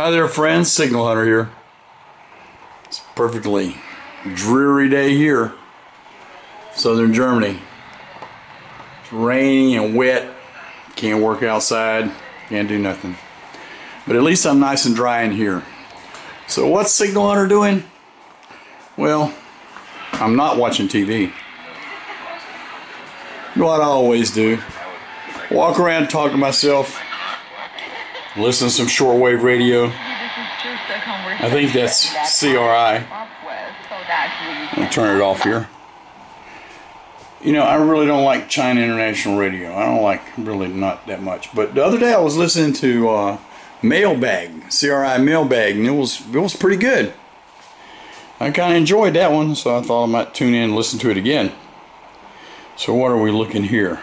Hi there, friends. Signal Hunter here. It's a perfectly dreary day here, southern Germany. It's rainy and wet. Can't work outside. Can't do nothing. But at least I'm nice and dry in here. So what's Signal Hunter doing? Well, I'm not watching TV. What I always do. Walk around and talk to myself. Listen to some shortwave radio. I think that's CRI. I'll turn it off here. You know, I really don't like China International Radio. I don't like really not that much. But the other day I was listening to Mailbag, CRI Mailbag, and it was pretty good. I kind of enjoyed that one, so I thought I might tune in and listen to it again. So what are we looking here?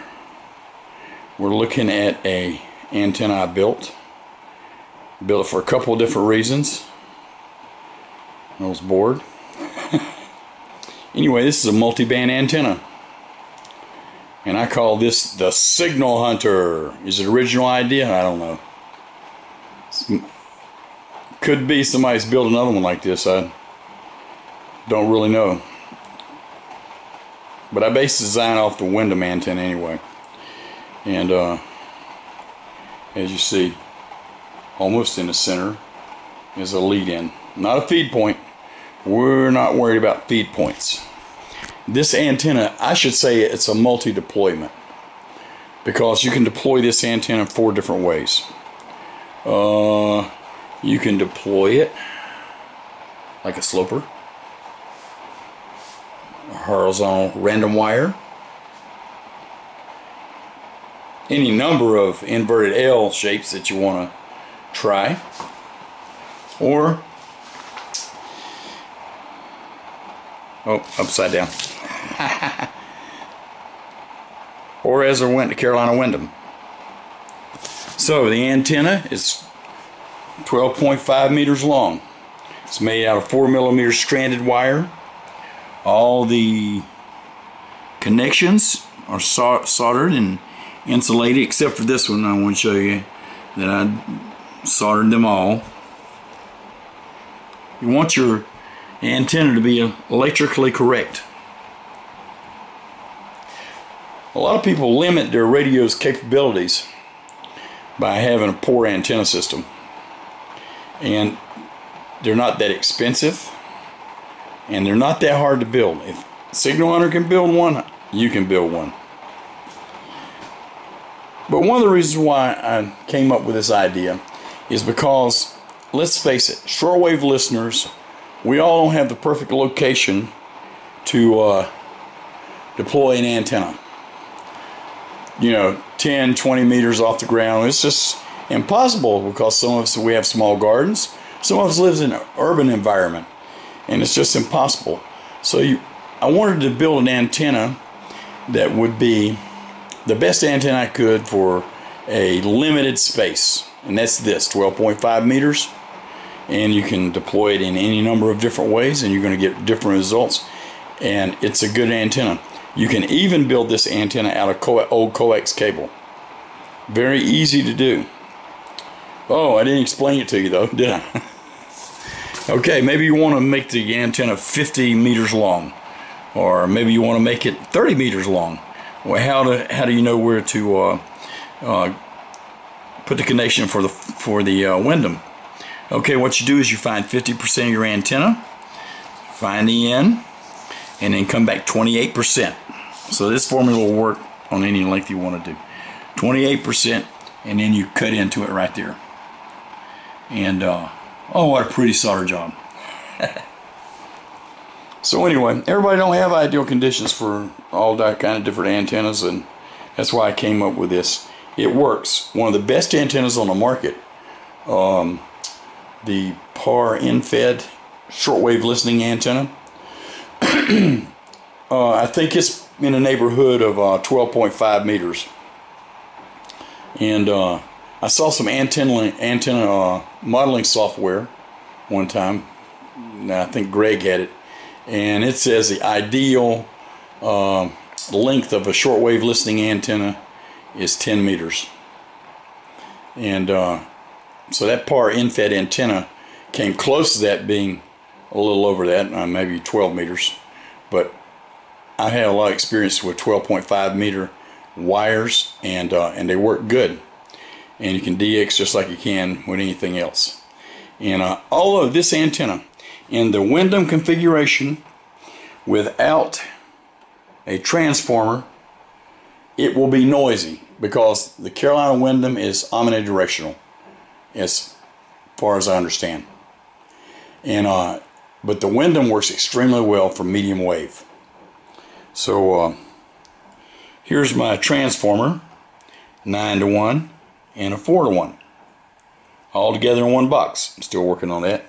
We're looking at a antenna I built. Built it for a couple of different reasons. I was bored. Anyway, this is a multi-band antenna. And I call this the Signal Hunter. Is it original idea? I don't know. Could be somebody's built another one like this. I don't really know. But I based the design off the Windom antenna anyway. And as you see, almost in the center is a lead-in, not a feed point. We're not worried about feed points. This antenna, I should say, it's a multi-deployment, because you can deploy this antenna 4 different ways. You can deploy it like a sloper, a horizontal random wire, any number of inverted L shapes that you want to try, or upside down, or as I went to Carolina Windom. So the antenna is 12.5 meters long. It's made out of 4mm stranded wire. All the connections are soldered and insulated, except for this one. I want to show you that I soldered them all. You want your antenna to be electrically correct. A lot of people limit their radio's capabilities by having a poor antenna system, and they're not that expensive, and they're not that hard to build. If Signal Hunter can build one, you can build one. But one of the reasons why I came up with this idea is because, let's face it, shortwave listeners, we all don't have the perfect location to deploy an antenna. You know, 10, 20 meters off the ground. It's just impossible, because some of us, we have small gardens. Some of us lives in an urban environment, and it's just impossible. So I wanted to build an antenna that would be the best antenna I could for a limited space. And that's this, 12.5 meters. And you can deploy it in any number of different ways, and you're going to get different results. And it's a good antenna. You can even build this antenna out of old coax cable. Very easy to do. Oh, I didn't explain it to you though, did I? Okay, maybe you want to make the antenna 50 meters long. Or maybe you want to make it 30 meters long. Well, how do you know where to put the connection for the Windom? Okay, what you do is you find 50% of your antenna, find the end, and then come back 28%. So this formula will work on any length you want to do. 28%, and then you cut into it right there. And oh, what a pretty solder job. So anyway, everybody don't have ideal conditions for all that kind of different antennas, and that's why I came up with this. It works. One of the best antennas on the market, the PAR EndFed shortwave listening antenna. I think it's in the neighborhood of 12.5 meters. And I saw some antenna modeling software one time. I think Greg had it. And it says the ideal length of a shortwave listening antenna is 10 meters. And So that PAR EndFed antenna came close to that being a little over that, maybe 12 meters. But I had a lot of experience with 12.5 meter wires, and they work good. And you can DX just like you can with anything else. And all of this antenna in the Windom configuration without a transformer, it will be noisy because the Carolina Windom is omnidirectional as far as I understand. And but the Windom works extremely well for medium wave. So here's my transformer, 9 to 1 and a 4 to 1, all together in one box. I'm still working on that.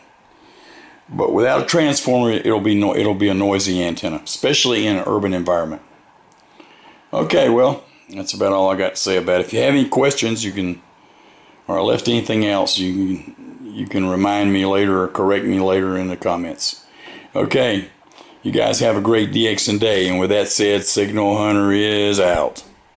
But without a transformer, it'll be a noisy antenna, especially in an urban environment. Okay, well, that's about all I got to say about it. If you have any questions, you can, or I left anything else, you can remind me later or correct me later in the comments. Okay, you guys have a great DXing day. And with that said, Signal Hunter is out.